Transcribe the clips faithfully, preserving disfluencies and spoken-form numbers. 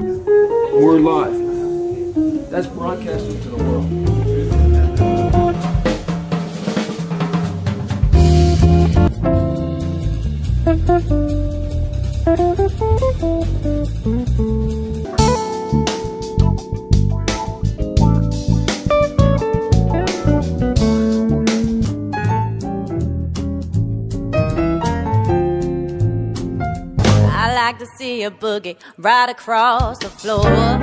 We're live. That's broadcasting to the world. I like to see a boogie right across the floor.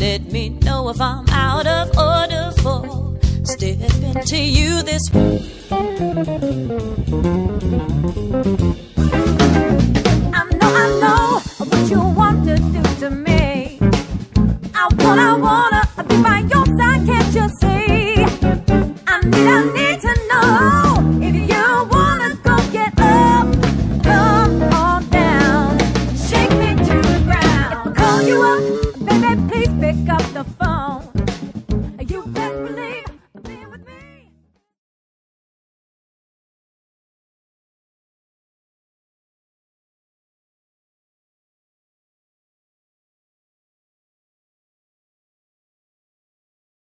Let me know if I'm out of order for stepping to you this way. I know, I know what you want to do to me. I wanna, I wanna be by your side, can't you see? I need, I need to know.